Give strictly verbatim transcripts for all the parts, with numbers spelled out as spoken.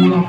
We'll be right back.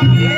Thank you.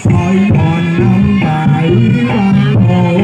Saya menang baik.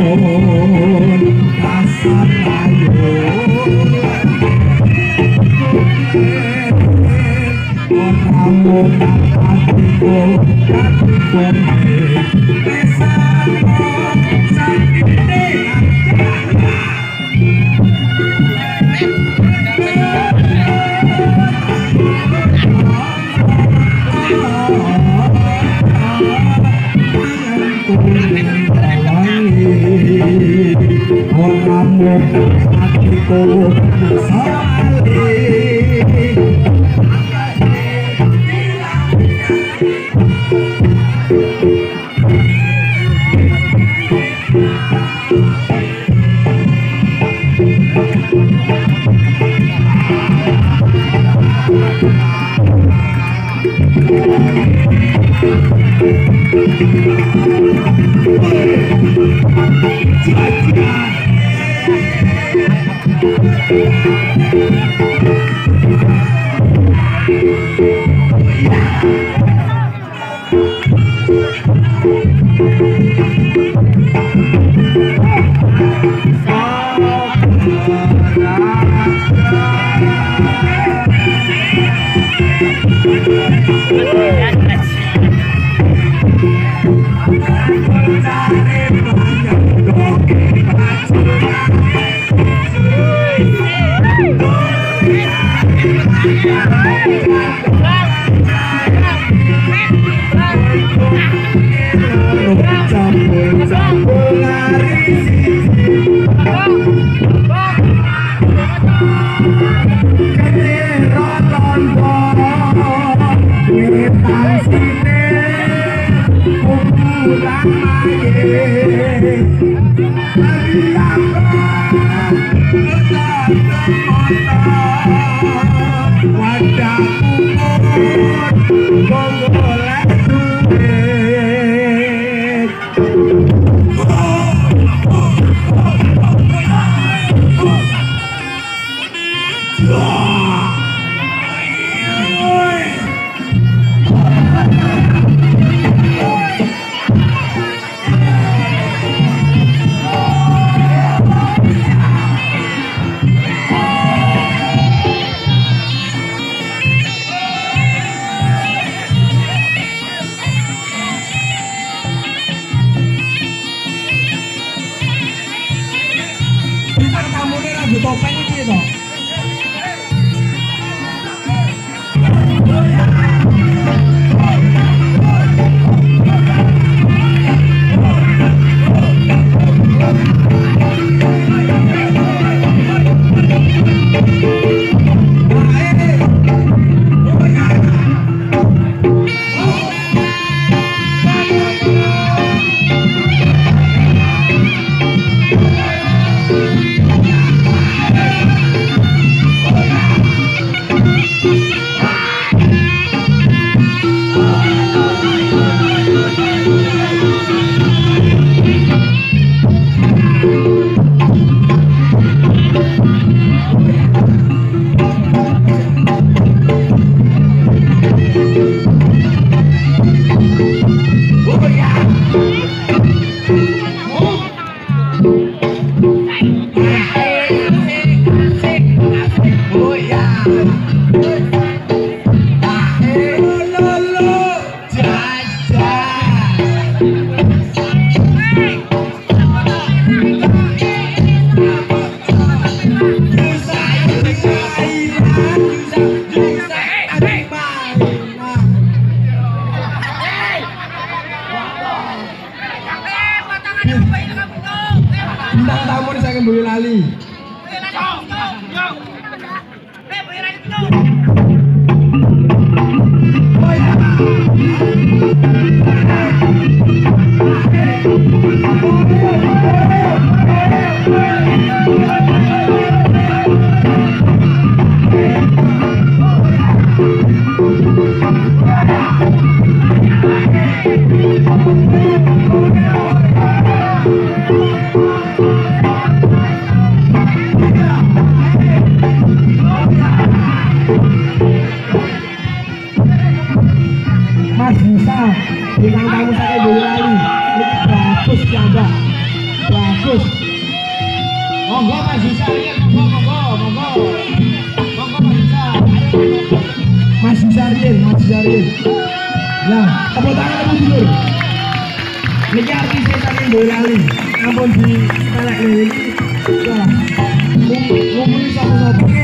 Mas Musa, bintang tamu saya Boyolali, ini bagus ya, Mbak. bagus. Monggo Mas Isa, monggo monggo monggo Mas Isa, Mas Isa Rian, Mas Isa Rian. Nah, tepuk tangan teman dulur. Niki artise saking Boyolali, ampun di melek niki. Wah, mumpuni sapa-sapa.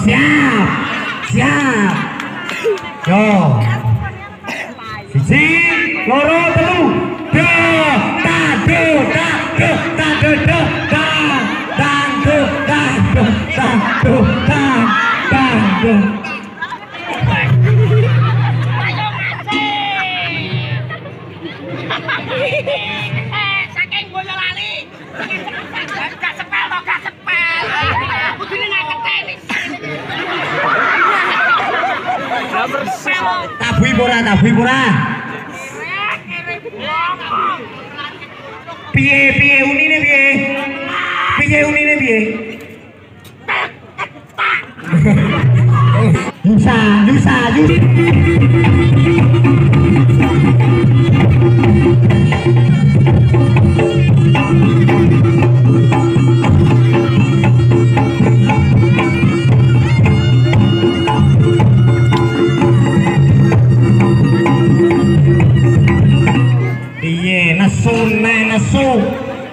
Siap, siap, yo, siji. loro telu do tado tado tado do dan dan do dan do tado dan dan do eh saking Boyolali gak sepel to gak sepel kudune nek tenis tabui pura tabui pura piye piye unine piye piye unine piye yusa yusa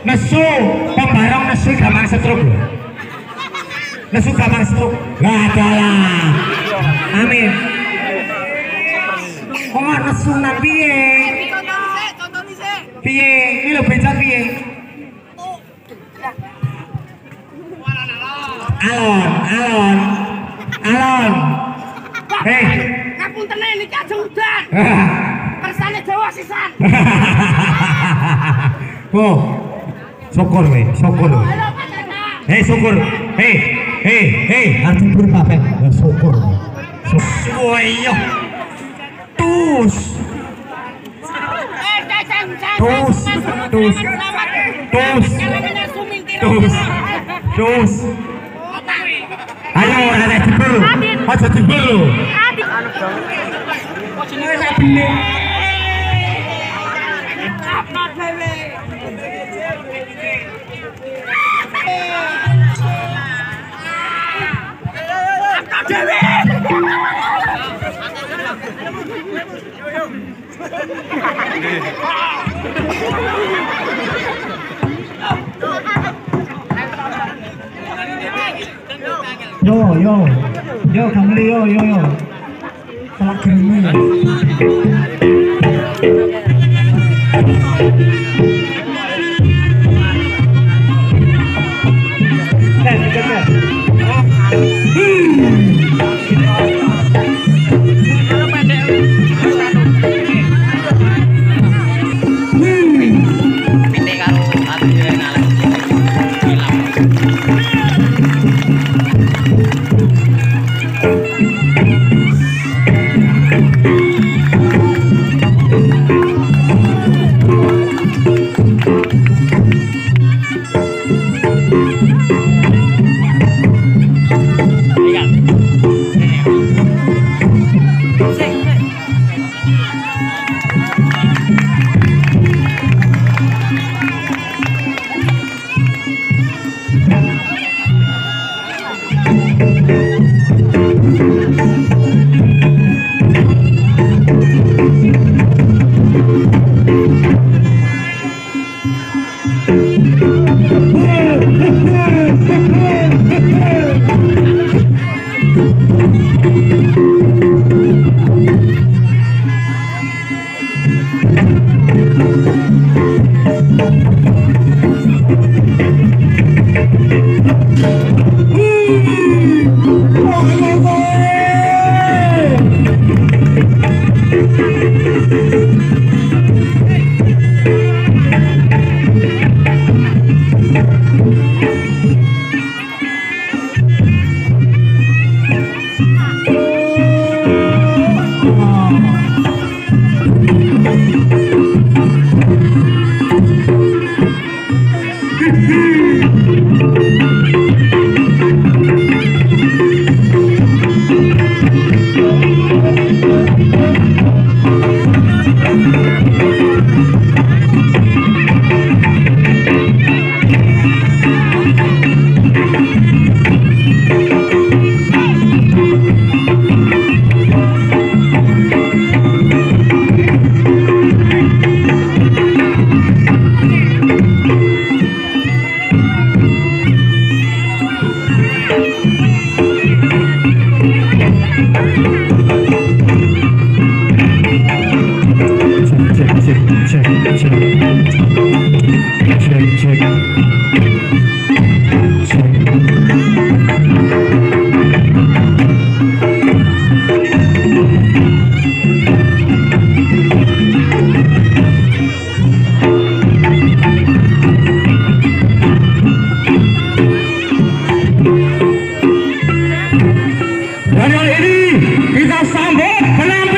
nesu pembarong nesu gampang setruk nesu gampang setruk gak ada lah amin kok gak nesu nan piye piye ini lo becak piye alon alon alon hei ngapun tenen ini aja udan kersane Jawa sisan oh syukur weh, syukur weh hei syukur, hei, hei, hei harus berpapet, syukur weh syukur weh tus tus, tus tus, tus tus ayo, ada jebel ada jebel ada jebel yo yo yo kamu yo yo yo salah kerja Dan hari ini kita sambut penampilan